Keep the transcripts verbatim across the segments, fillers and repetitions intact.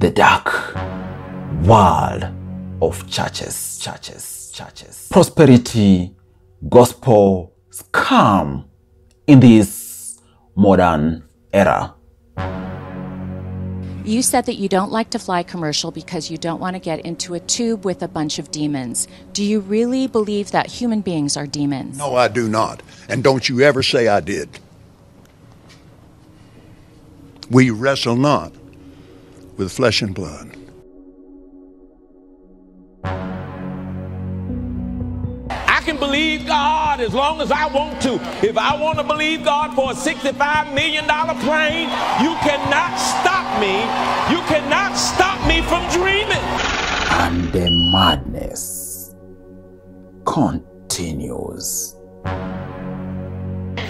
the dark world of churches, churches, churches. Prosperity gospel scam in this modern era. You said that you don't like to fly commercial because you don't want to get into a tube with a bunch of demons. Do you really believe that human beings are demons? No, I do not. And don't you ever say I did. We wrestle not with flesh and blood. I can believe God as long as I want to. If I want to believe God for a sixty-five million dollar plane, you cannot stop me. You cannot stop me from dreaming. And the madness continues.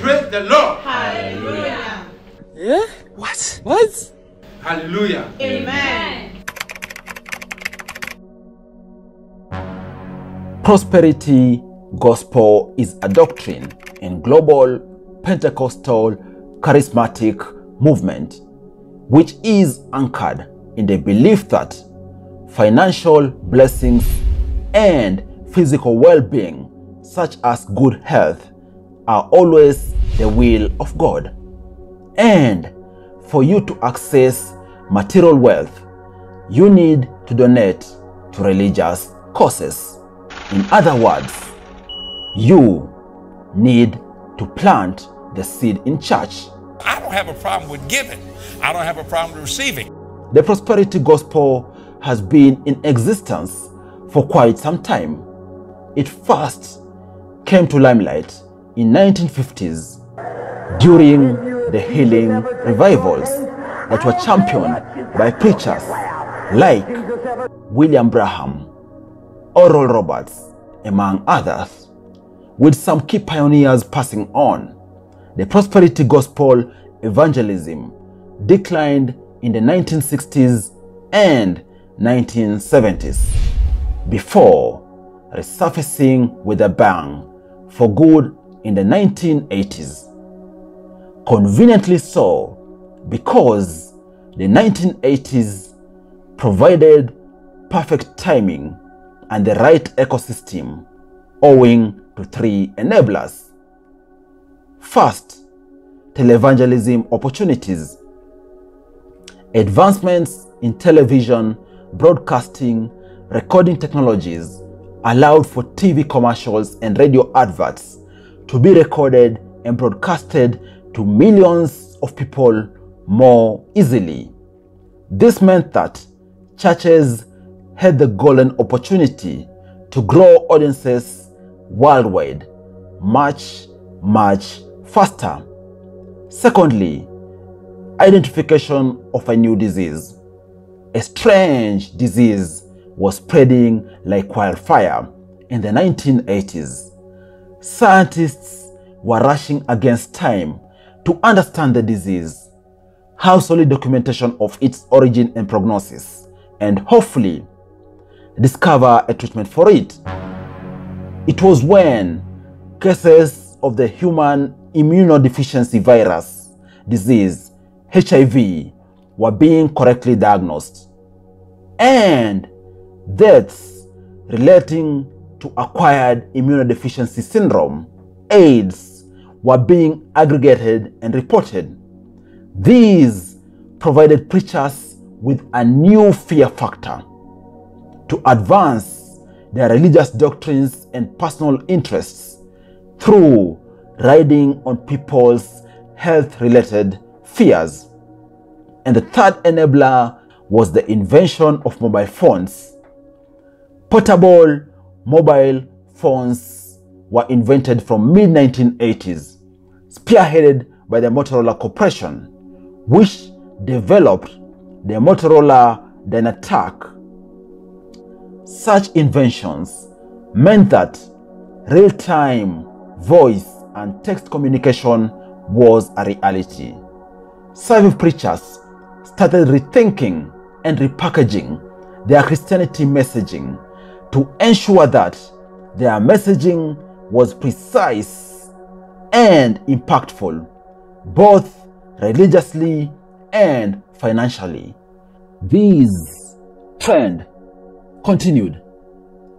Praise the Lord. Hallelujah. Yeah? What? What? Hallelujah. Amen. Prosperity gospel is a doctrine in global Pentecostal charismatic movement, which is anchored in the belief that financial blessings and physical well-being, such as good health, are always the will of God. And for you to access material wealth, you need to donate to religious causes. In other words, you need to plant the seed in church. I don't have a problem with giving. I don't have a problem with receiving. The prosperity gospel has been in existence for quite some time. It first came to limelight in nineteen fifties during the healing revivals that were championed by preachers like William Braham, Oral Roberts, among others. With some key pioneers passing on, the prosperity gospel evangelism declined in the nineteen sixties and nineteen seventies before resurfacing with a bang for good in the nineteen eighties. Conveniently so, because the nineteen eighties provided perfect timing and the right ecosystem owing to three enablers. First, televangelism opportunities. Advancements in television, broadcasting, recording technologies allowed for T V commercials and radio adverts to be recorded and broadcasted to millions of people more easily. This meant that churches had the golden opportunity to grow audiences worldwide much, much faster. Secondly, identification of a new disease. A strange disease was spreading like wildfire in the nineteen eighties. Scientists were rushing against time to understand the disease, have solid documentation of its origin and prognosis, and hopefully discover a treatment for it. It was when cases of the human immunodeficiency virus disease, H I V, were being correctly diagnosed, and deaths relating to acquired immunodeficiency syndrome, AIDS, were being aggregated and reported. These provided preachers with a new fear factor to advance their religious doctrines and personal interests through riding on people's health-related fears. And the third enabler was the invention of mobile phones. Portable mobile phones were invented from mid nineteen eighties, spearheaded by the Motorola Corporation, which developed the Motorola DynaTAC. Such inventions meant that real-time voice and text communication was a reality. Savvy preachers started rethinking and repackaging their Christianity messaging to ensure that their messaging was precise and impactful, both religiously and financially. This trend continued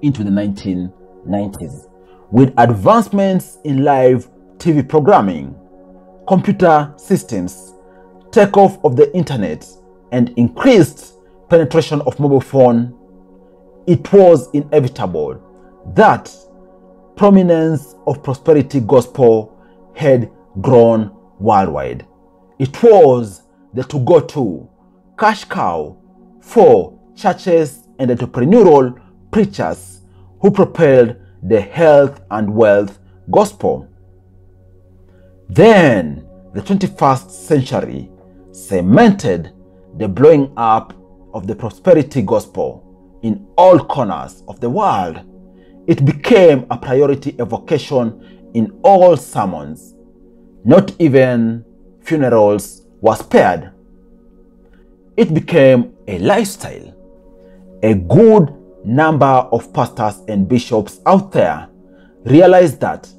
into the nineteen nineties with advancements in live T V programming, computer systems, takeoff of the internet, and increased penetration of mobile phone. It was inevitable that prominence of prosperity gospel had grown worldwide. It was the to-go-to cash cow for churches and entrepreneurial preachers who propelled the health and wealth gospel. Then the twenty-first century cemented the blowing up of the prosperity gospel in all corners of the world. It became a priority evocation in all sermons. Not even funerals were spared. It became a lifestyle. A good number of pastors and bishops out there realized that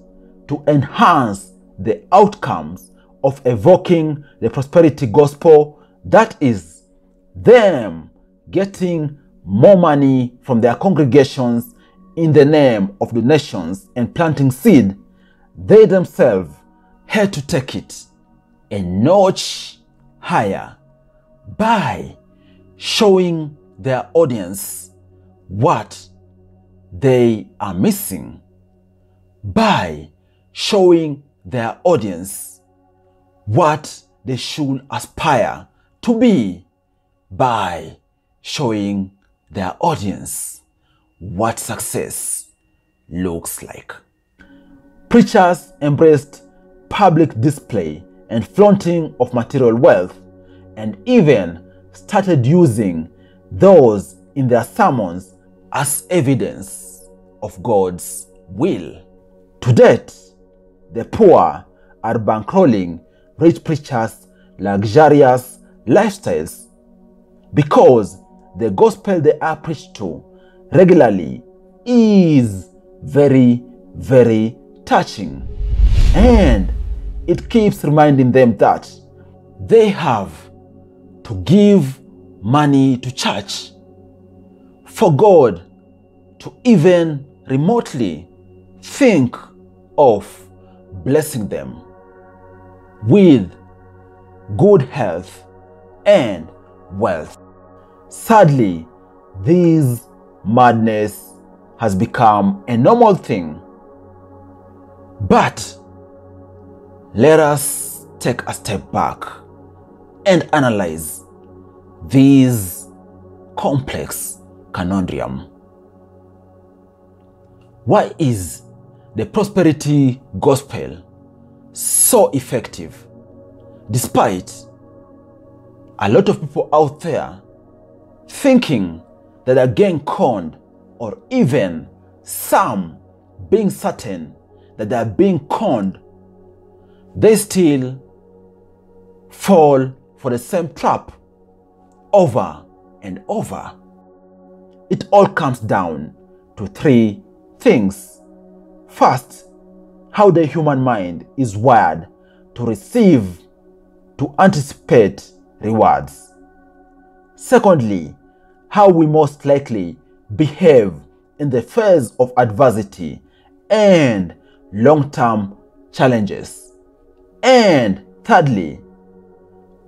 to enhance the outcomes of evoking the prosperity gospel, that is, them getting more money from their congregations in the name of donations and planting seed, they themselves had to take it a notch higher by showing their audience what they are missing, by showing their audience what they should aspire to be, by showing their audience what success looks like. Preachers embraced public display and flaunting of material wealth, and even started using those in their sermons as evidence of God's will. To date, the poor are bankrolling rich preachers' luxurious lifestyles because the gospel they are preached to regularly is very, very touching. And it keeps reminding them that they have to give money to church for God to even remotely think of blessing them with good health and wealth. Sadly, this madness has become a normal thing. But let us take a step back and analyze this complex conundrum. Why is the prosperity gospel so effective, despite a lot of people out there thinking that they're getting conned, or even some being certain that they're being conned, they still fall for the same trap over and over? It all comes down to three things. First, how the human mind is wired to receive, to anticipate rewards. Secondly, how we most likely behave in the face of adversity and long-term challenges. And thirdly,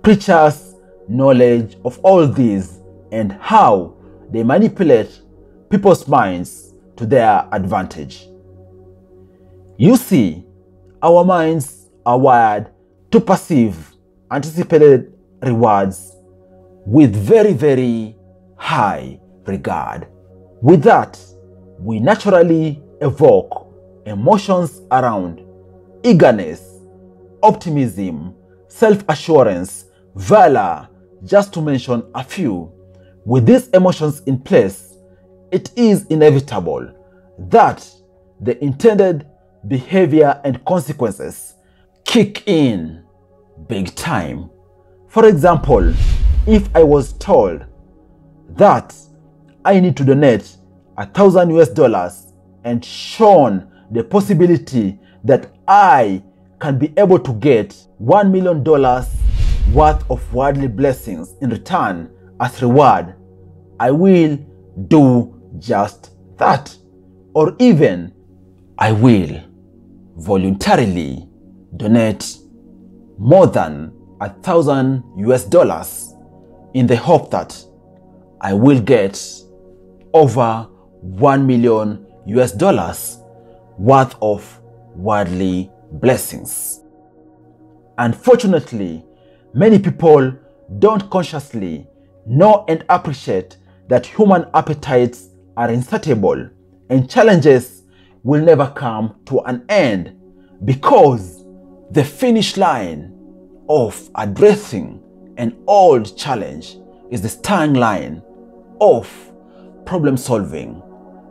preachers' knowledge of all these and how they manipulate people's minds to their advantage. You see, our minds are wired to perceive anticipated rewards with very, very high regard. With that, we naturally evoke emotions around eagerness, optimism, self-assurance, valor, just to mention a few. With these emotions in place, it is inevitable that the intended behavior and consequences kick in big time. For example, if I was told that I need to donate a thousand US dollars and shown the possibility that I can be able to get one million dollars worth of worldly blessings in return as reward, I will do just that, or even I will voluntarily donate more than a thousand U S dollars in the hope that I will get over one million U S dollars worth of worldly blessings. Unfortunately, many people don't consciously know and appreciate that human appetites are insatiable and challenges will never come to an end, because the finish line of addressing an old challenge is the starting line of problem solving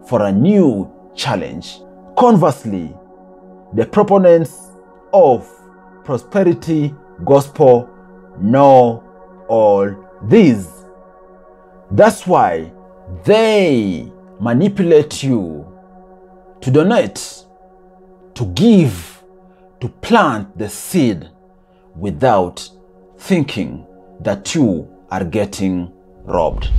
for a new challenge. Conversely, the proponents of prosperity gospel know all these. That's why they manipulate you to donate, to give, to plant the seed without thinking that you are getting robbed.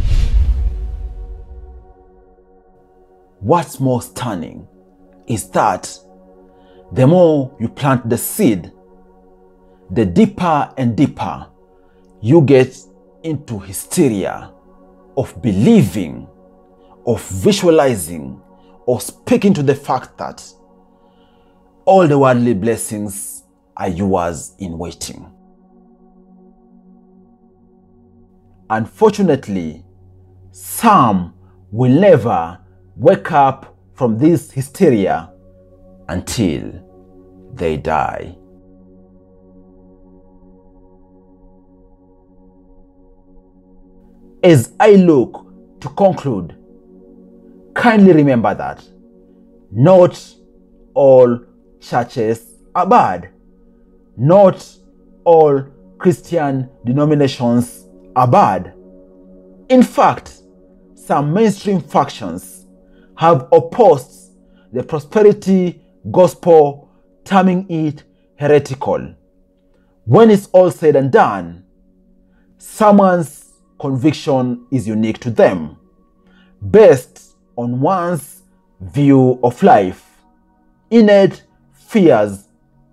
What's more stunning is that the more you plant the seed, the deeper and deeper you get into hysteria of believing, of visualizing, or speaking to the fact that all the worldly blessings are yours in waiting. Unfortunately, some will never wake up from this hysteria until they die. As I look to conclude, kindly remember that not all churches are bad. Not all Christian denominations are bad. In fact, some mainstream factions have opposed the prosperity gospel, terming it heretical. When it's all said and done, someone's conviction is unique to them, based on one's view of life, innate fears,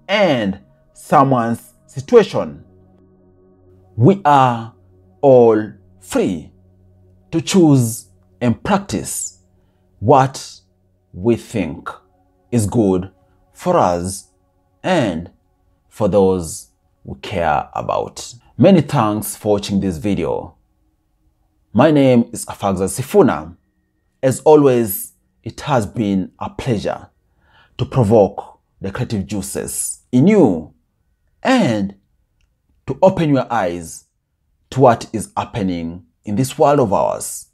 and someone's situation. We are all free to choose and practice what we think is good for us and for those we care about. Many thanks for watching this video. My name is Afagza Sifuna. As always, it has been a pleasure to provoke the creative juices in you and to open your eyes to what is happening in this world of ours.